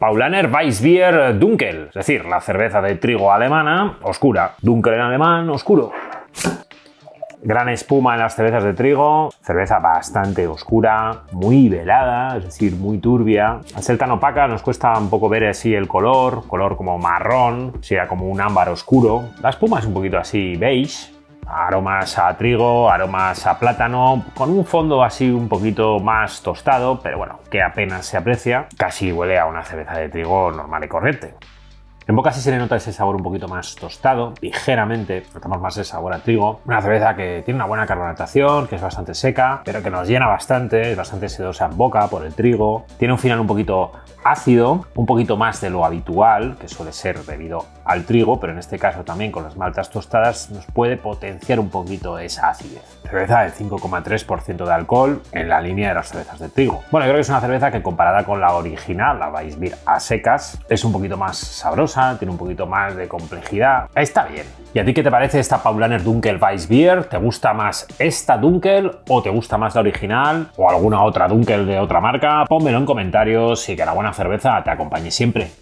Paulaner Weissbier Dunkel, es decir, la cerveza de trigo alemana, oscura. Dunkel en alemán, oscuro. Gran espuma en las cervezas de trigo, cerveza bastante oscura, muy velada, es decir, muy turbia. Al ser tan opaca nos cuesta un poco ver así el color como marrón, sería como un ámbar oscuro. La espuma es un poquito así beige. Aromas a trigo, aromas a plátano, con un fondo así un poquito más tostado, pero bueno, que apenas se aprecia. Casi huele a una cerveza de trigo normal y corriente. En boca sí se le nota ese sabor un poquito más tostado, ligeramente, notamos más el sabor a trigo. Una cerveza que tiene una buena carbonatación, que es bastante seca, pero que nos llena bastante, es bastante sedosa en boca por el trigo. Tiene un final un poquito ácido, un poquito más de lo habitual, que suele ser debido al trigo, pero en este caso también con las maltas tostadas nos puede potenciar un poquito esa acidez. Cerveza del 5,3% de alcohol, en la línea de las cervezas de trigo. Bueno, yo creo que es una cerveza que comparada con la original, la Weissbier a secas, es un poquito más sabrosa, tiene un poquito más de complejidad. Está bien. ¿Y a ti qué te parece esta Paulaner Dunkel Weissbier? ¿Te gusta más esta Dunkel o te gusta más la original o alguna otra Dunkel de otra marca? Pónmelo en comentarios y que la buena cerveza te acompañe siempre.